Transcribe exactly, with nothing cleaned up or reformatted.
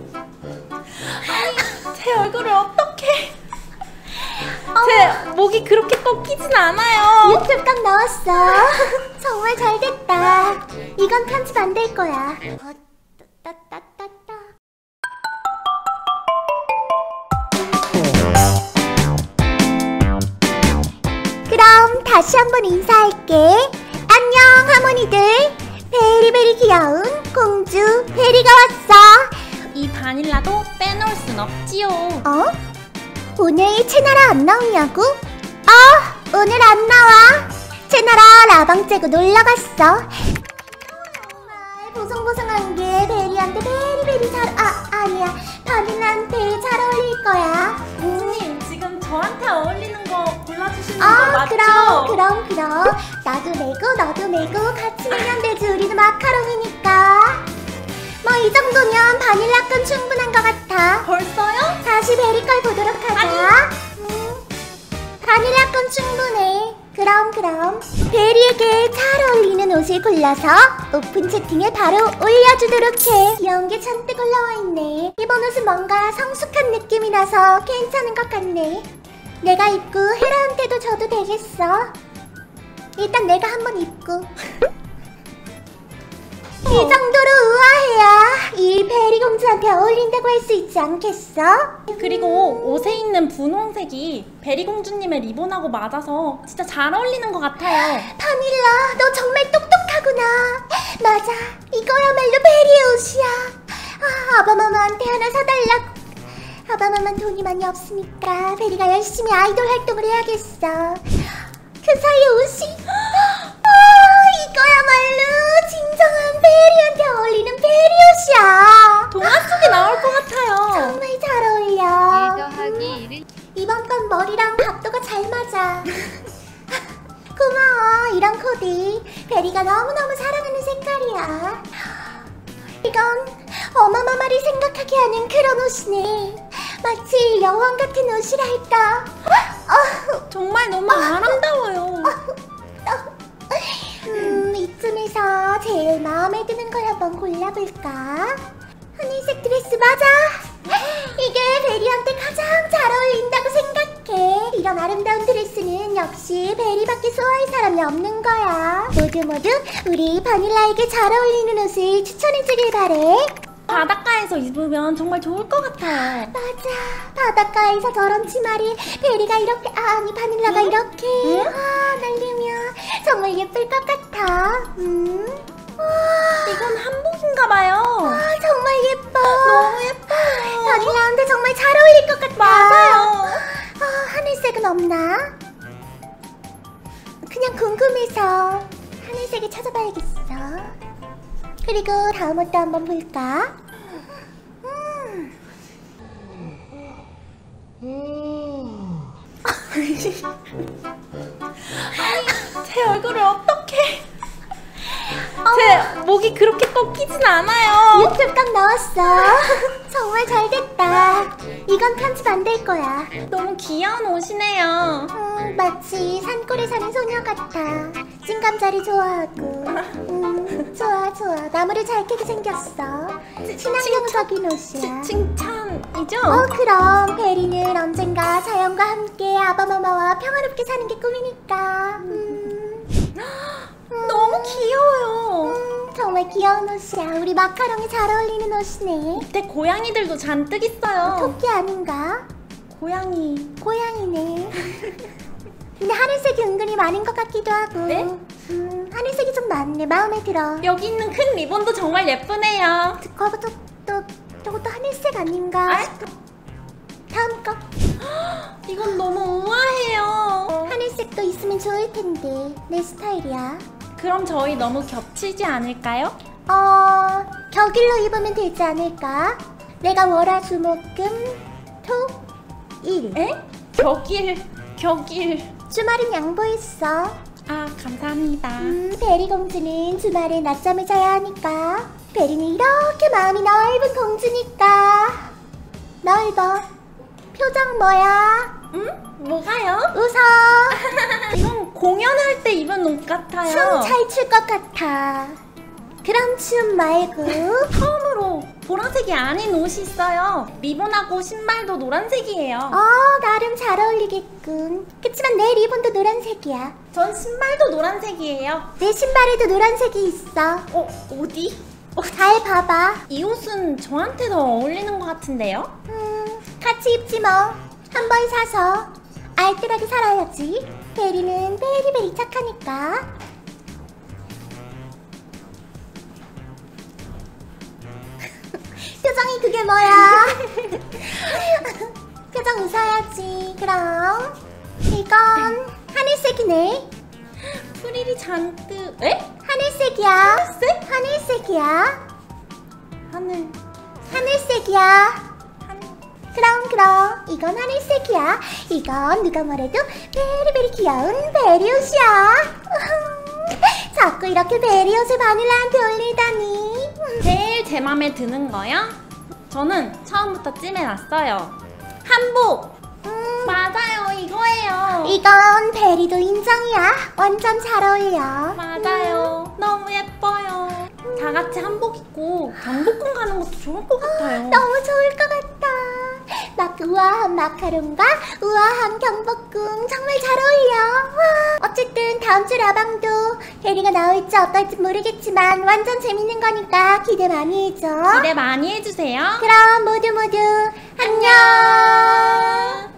아니, 제 얼굴을 어떻게? 제 목이 그렇게 꺾이진 않아요. 육즙 딱 나왔어. 정말 잘됐다. 이건 편집 안 될 거야. 어, 따, 따, 따, 따. 그럼 다시 한번 인사할게. 안녕 하모니들. 베리베리 귀여운 공주 베리가 왔어. 이 바닐라도 빼놓을 순 없지요. 어? 오늘 채나라 안 나오냐고? 어! 오늘 안 나와. 채나라 라방 째고 놀러갔어. 정말 보송보송한 게 베리한테 베리베리 잘... 아, 아니야. 바닐라한테 잘 어울릴 거야. 공주님, 지금 저한테 어울리는 거 골라주시는 거 어, 맞죠? 그럼, 그럼, 그럼. 나도 메고 너도 메고 같이 메면 되지. 우리는 마카롱이니까. 뭐 이 정도면 바닐라 건 충분한 것 같아. 벌써요? 다시 베리 걸 보도록 하자. 음, 바닐라 건 충분해. 그럼 그럼 베리에게 잘 어울리는 옷을 골라서 오픈 채팅에 바로 올려주도록 해. 귀여운 게 잔뜩 올라와 있네. 이번 옷은 뭔가 성숙한 느낌이 나서 괜찮은 것 같네. 내가 입고 헤라한테도 줘도 되겠어. 일단 내가 한번 입고 이 정도로 우아해야 이 베리 공주한테 어울린다고 할 수 있지 않겠어? 그리고 옷에 있는 분홍색이 베리 공주님의 리본하고 맞아서 진짜 잘 어울리는 것 같아요. 바닐라, 너 정말 똑똑하구나. 맞아, 이거야말로 베리의 옷이야. 아, 아바마마한테 하나 사달라고. 아바마만 돈이 많이 없으니까 베리가 열심히 아이돌 활동을 해야겠어. 그 사이에 옷이 이거야말로 진정한 베리한테 어울리는 베리 옷이야. 동화 속에 나올 것 같아요. 정말 잘 어울려. 음, 이번 건 머리랑 각도가 잘 맞아. 고마워. 이런 코디 베리가 너무너무 사랑하는 색깔이야. 이건 어마마마를 생각하게 하는 그런 옷이네. 마치 여왕 같은 옷이랄까. 어, 정말 너무 어, 아름다워요. 어, 음, 이쯤에서 제일 마음에 드는 걸 한번 골라볼까? 하늘색 드레스 맞아! 이게 베리한테 가장 잘 어울린다고 생각해. 이런 아름다운 드레스는 역시 베리밖에 소화할 사람이 없는 거야. 모두 모두 우리 바닐라에게 잘 어울리는 옷을 추천해주길 바래. 바닷가에서 입으면 정말 좋을 것 같아요. 맞아, 바닷가에서 저런 치마를 베리가 이렇게, 아니 바닐라가 응? 이렇게 응? 아, 날리면 정말 예쁠 것 같아. 음. 와, 이건 한복인가봐요. 아, 정말 예뻐. 너무 예뻐. 바닐라한테 정말 잘 어울릴 것 같아. 맞아요. 아, 하늘색은 없나? 그냥 궁금해서 하늘색을 찾아봐야겠어. 그리고 다음 옷도 한번 볼까? 음. 음. 아니, 제 얼굴을 어떻게? 제 목이 그렇게 꺾이진 않아요. 육즙 딱 나왔어. 정말 잘됐다. 이건 편집 안 될 거야. 너무 귀여운 옷이네요. 음, 마치 산골에 사는 소녀 같아. 찐감자를 좋아하고. 음, 좋아 좋아. 나무를 잘 캐게 생겼어. 친환경적인 옷이야. 칭찬이죠? 어, 그럼 베리는 언젠가 자연과 함께 아바마마와 평화롭게 사는 게 꿈이니까. 음. 음. 너무 귀여워요. 음, 정말 귀여운 옷이야. 우리 마카롱이 잘 어울리는 옷이네. 밑에 고양이들도 잔뜩 있어요. 어, 토끼 아닌가? 고양이. 고양이네. 근데 하늘색이 은근히 많은 것 같기도 하고. 네? 음, 하늘색이 좀 많네. 마음에 들어. 여기 있는 큰 리본도 정말 예쁘네요. 그것도 또, 저것도 하늘색 아닌가? 아? 다음 거. 이건 너무 우아해요. 하늘색도 있으면 좋을 텐데. 내 스타일이야. 그럼 저희 너무 겹치지 않을까요? 어... 격일로 입으면 되지 않을까? 내가 월화 수목금 토 일. 에? 격일... 격일... 주말은 양보했어. 아, 감사합니다. 음, 베리 공주는 주말에 낮잠을 자야 하니까. 베리는 이렇게 마음이 넓은 공주니까. 넓어. 표정 뭐야? 응? 뭐가요? 웃어. 이건 공연할 때 입은 옷 같아요. 춤 잘 출 것 같아. 그럼 춤 말고 처음으로 보라색이 아닌 옷이 있어요. 리본하고 신발도 노란색이에요. 어, 나름 잘 어울리겠군. 그치만 내 리본도 노란색이야. 전 신발도 노란색이에요. 내 신발에도 노란색이 있어. 어? 어디? 어, 잘 봐봐. 이 옷은 저한테 더 어울리는 것 같은데요? 음, 같이 입지 뭐. 한 번 사서 알뜰하게 살아야지. 베리는 베리베리 착하니까. 표정이 그게 뭐야? 표정 웃어야지. 그럼 이건 하늘색이네. 프릴이 잔뜩. 에? 하늘색이야. 하늘색? 하늘색이야. 하늘. 하늘색이야. 하늘. 그럼 그럼 이건 하늘색이야. 이건 누가 뭐래도 베리베리 귀여운 베리 옷이야. 자꾸 이렇게 베리 옷을 바닐라한테 올리다니. 제일 제 맘에 드는 거요? 저는 처음부터 찜해놨어요. 한복! 음, 맞아요, 이거예요. 이건 베리도 인정이야. 완전 잘 어울려. 맞아요. 음. 너무 예뻐요. 음. 다 같이 한복 입고 경복궁 가는 것도 좋을 것 같아요. 너무 좋을 것 같다. 막 우아한 마카롱과 우아한 경복궁 정말 잘 어울려. 와. 어쨌든 다음 주 라방도 베리가 나올지 어떨지 모르겠지만 완전 재밌는 거니까 기대 많이 해줘. 기대 많이 해주세요. 그럼 모두 모두 안녕.